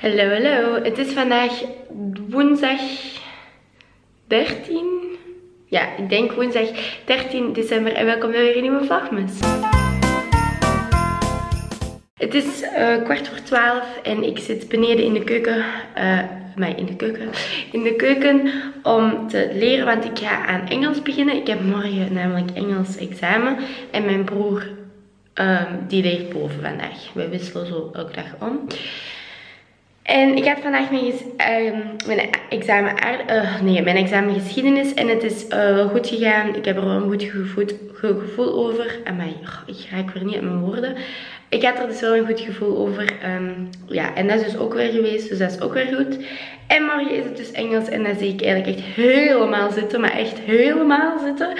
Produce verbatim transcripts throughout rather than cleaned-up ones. Hallo, hallo. Het is vandaag woensdag dertien? Ja, ik denk woensdag dertien december en welkom bij weer een nieuwe vlogmas. Het is uh, kwart voor twaalf en ik zit beneden in de keuken. Uh, mij in de keuken. In de keuken om te leren, want ik ga aan Engels beginnen. Ik heb morgen namelijk Engels examen en mijn broer uh, die leert boven vandaag. Wij wisselen zo elke dag om. En ik had vandaag mijn, uh, mijn, examen, uh, nee, mijn examen geschiedenis en het is uh, wel goed gegaan. Ik heb er wel een goed gevoel over. Amai, oh, ik raak weer niet uit mijn woorden. Ik had er dus wel een goed gevoel over. Um, ja, en dat is dus ook weer geweest, dus dat is ook weer goed. En morgen is het dus Engels en dat zie ik eigenlijk echt helemaal zitten, maar echt helemaal zitten.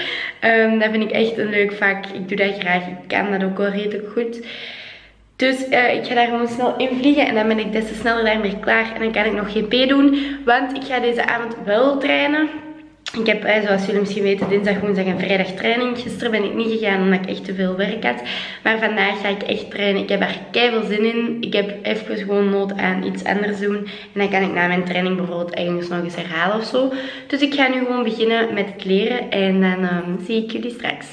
Um, dat vind ik echt een leuk vak. Ik doe dat graag, ik kan dat ook wel redelijk goed. Dus uh, ik ga daar gewoon snel in vliegen en dan ben ik des te sneller daarmee klaar. En dan kan ik nog geen P doen, want ik ga deze avond wel trainen. Ik heb, uh, zoals jullie misschien weten, dinsdag, woensdag en vrijdag training. Gisteren ben ik niet gegaan omdat ik echt te veel werk had. Maar vandaag ga ik echt trainen. Ik heb er keiveel zin in. Ik heb even gewoon nood aan iets anders doen. En dan kan ik na mijn training bijvoorbeeld eigenlijk nog eens herhalen of zo. Dus ik ga nu gewoon beginnen met het leren en dan uh, zie ik jullie straks.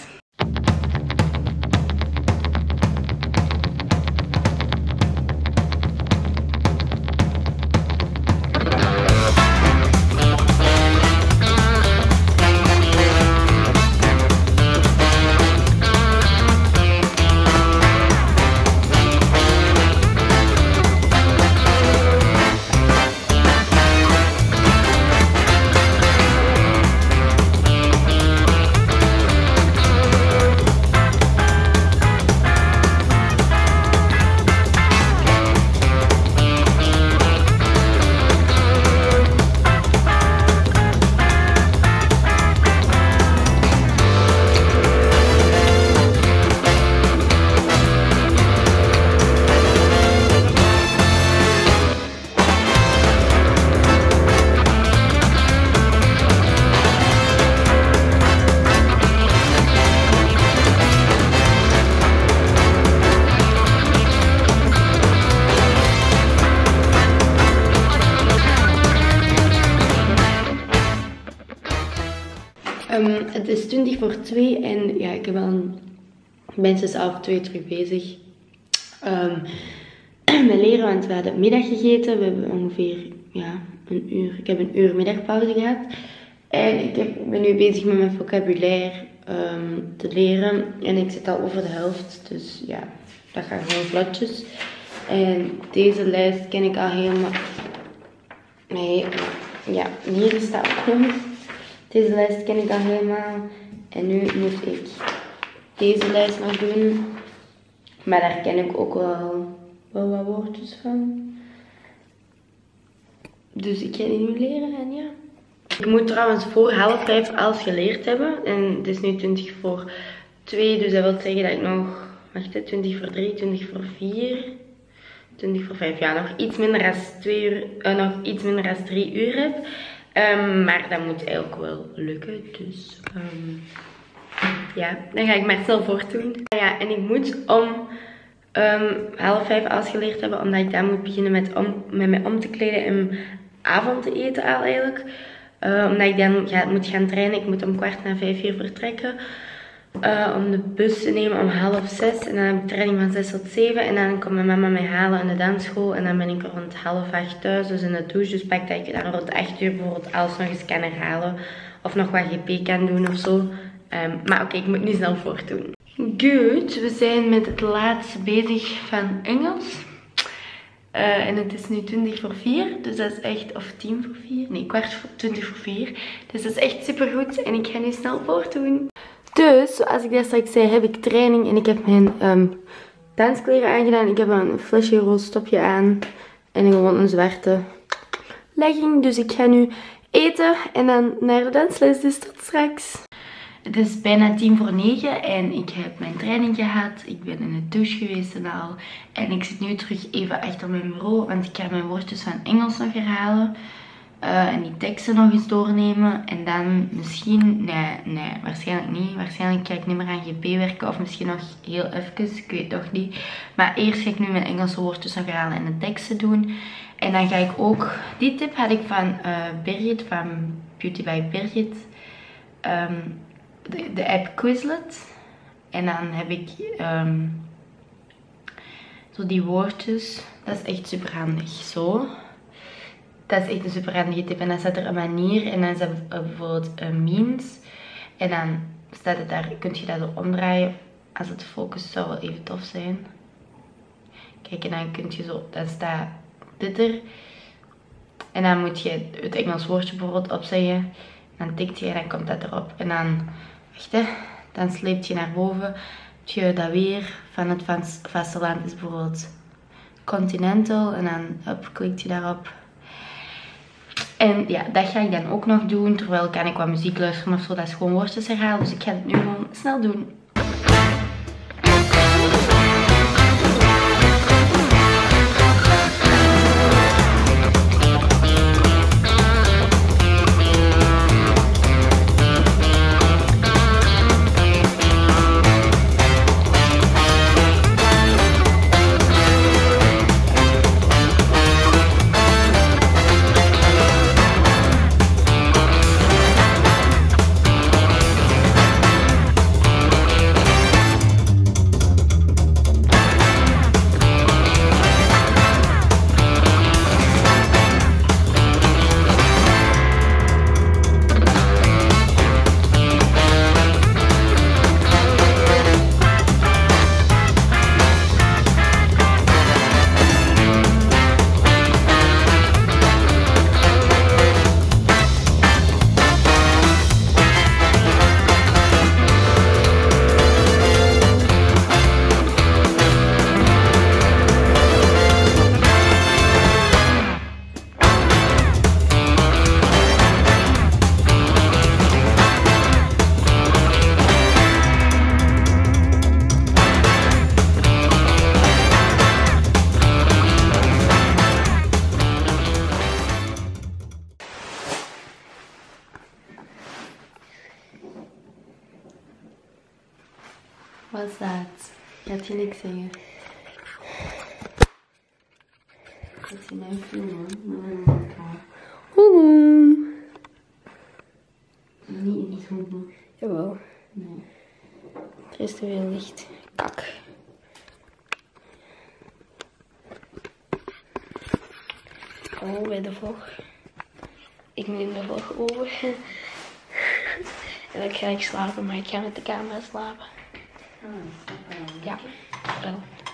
Um, het is twintig voor twee en ja, ik heb al mensen is half twee terug bezig um, met leren, want we hadden middag gegeten. We hebben ongeveer ja, een uur, ik heb een uur middagpauze gehad. En ik heb, ben nu bezig met mijn vocabulaire um, te leren en ik zit al over de helft, dus ja, dat gaat gewoon vlotjes. En deze lijst ken ik al helemaal, nee, ja, hier staat ook nog. Deze lijst ken ik al helemaal. En nu moet ik deze lijst nog doen. Maar daar ken ik ook wel, wel wat woordjes van. Dus ik ga die nu leren en ja. Ik moet trouwens voor half vijf alles geleerd hebben. En het is nu twintig voor twee. Dus dat wil zeggen dat ik nog... Wacht hè, twintig voor drie, twintig voor vier... twintig voor vijf, ja, nog iets minder dan twee uur, uh, nog iets minder dan drie uur heb. Um, maar dat moet eigenlijk wel lukken, dus um, ja, dan ga ik maar snel voortdoen. Ja, en ik moet om um, half vijf alles geleerd hebben, omdat ik dan moet beginnen met, om, met mij om te kleden en avond te eten al eigenlijk. Uh, omdat ik dan ga, moet gaan trainen, ik moet om kwart na vijf hier vertrekken. Uh, om de bus te nemen om half zes en dan heb ik training van zes tot zeven en dan komt mijn mama mij halen in de dansschool en dan ben ik rond half acht thuis, dus in de douche, dus pak dat ik dan rond acht uur bijvoorbeeld alles nog eens kan herhalen of nog wat G P kan doen of zo, um, maar oké, okay, ik moet nu snel voortdoen. Goed, we zijn met het laatste bezig van Engels uh, en het is nu twintig voor vier, dus dat is echt, of tien voor vier, nee kwart voor twintig voor vier, dus dat is echt super goed en ik ga nu snel voortdoen. Dus, zoals ik dat straks zei, heb ik training en ik heb mijn um, danskleren aangedaan. Ik heb een flesje roze stopje aan en gewoon een zwarte legging. Dus ik ga nu eten en dan naar de dansles. Dus tot straks. Het is bijna tien voor negen en ik heb mijn training gehad. Ik ben in de douche geweest en al. En ik zit nu terug even achter mijn bureau, want ik ga mijn woordjes van Engels nog herhalen. Uh, en die teksten nog eens doornemen. En dan misschien... Nee, nee, waarschijnlijk niet. Waarschijnlijk ga ik niet meer aan G P werken. Of misschien nog heel even. Ik weet toch niet. Maar eerst ga ik nu mijn Engelse woordjes nog herhalen en de teksten doen. En dan ga ik ook... Die tip had ik van uh, Birgit. Van Beauty by Birgit. Um, de, de app Quizlet. En dan heb ik... Um, zo die woordjes. Dat is echt super handig. Zo. Dat is echt een super handige tip. En dan staat er een manier. En dan staat bijvoorbeeld een means. En dan staat het daar. Kun je dat zo omdraaien. Als het focust zou wel even tof zijn. Kijk, en dan kun je zo. Dan staat dit er. En dan moet je het Engels woordje bijvoorbeeld opzeggen. Dan tikt je en dan komt dat erop. En dan, echt hè. Dan sleept je naar boven. Je dat weer van het vasteland is bijvoorbeeld continental. En dan up, klikt je daarop. En ja, dat ga ik dan ook nog doen. Terwijl kan ik wat muziek luisteren of zo. Dat is gewoon woordjes herhalen. Dus ik ga het nu gewoon snel doen. Wat is dat? Gaat je niks zeggen? Dat is mijn vrienden. Hoehoe! Nee, niet hoehoe. Jawel. Nee. Er is te veel licht. Kak. Oh, bij de vlog. Ik neem de vlog over. En dan ga ik slapen, maar ik ga met de camera slapen. Ja, wel.